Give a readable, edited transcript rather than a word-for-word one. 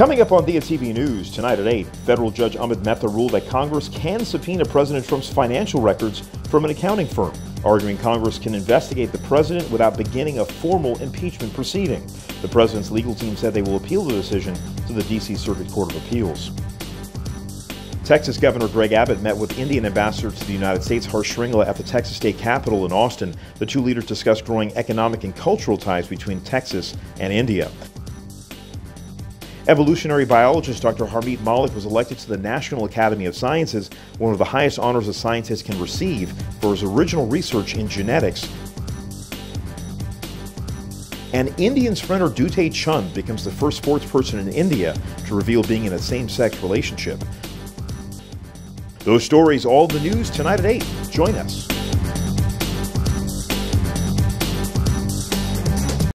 Coming up on Diya TV News, tonight at 8, Federal Judge Amit Mehta ruled that Congress can subpoena President Trump's financial records from an accounting firm, arguing Congress can investigate the president without beginning a formal impeachment proceeding. The president's legal team said they will appeal the decision to the D.C. Circuit Court of Appeals. Texas Governor Greg Abbott met with Indian Ambassador to the United States Harsh Shringla at the Texas State Capitol in Austin. The two leaders discussed growing economic and cultural ties between Texas and India. Evolutionary biologist Dr. Harmit Malik was elected to the National Academy of Sciences, one of the highest honors a scientist can receive, for his original research in genetics. And Indian sprinter Dutee Chand becomes the first sportsperson in India to reveal being in a same-sex relationship. Those stories, all the news tonight at 8. Join us.